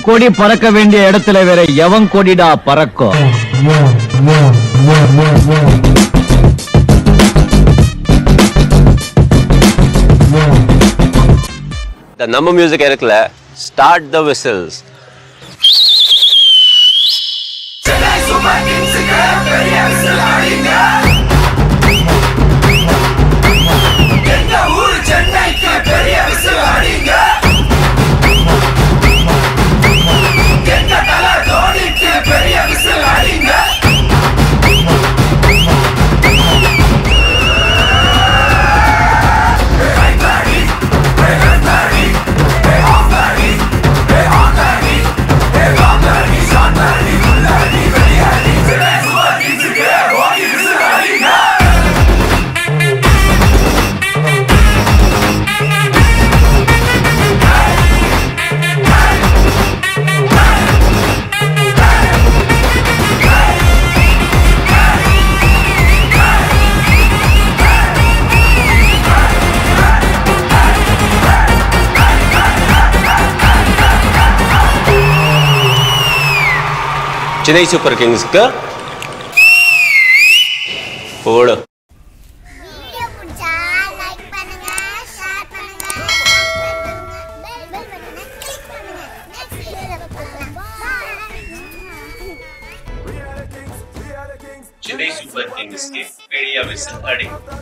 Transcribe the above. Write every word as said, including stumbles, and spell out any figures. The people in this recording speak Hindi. कोड़ी परक वेंडिय एडत्तिल वेरे एवन कोडिडा परक्को द नम्म म्यूजिक एरक्कला start the whistles Chennai super Kings का पेरिय विसल आएगा एंगा ऊर चेन्नई का पेरिय विसल आएगा चेन्नई सुपर किंग्स का ओड वीडियो पुचा लाइक பண்ணுங்க ஷேர் பண்ணுங்க बेल बेल बटन क्लिक பண்ணுங்க नेक्स्ट वीडियो பார்க்கலாம் bye we are the kings we are the kings Chennai super Kings के पेरिया विसल अडी।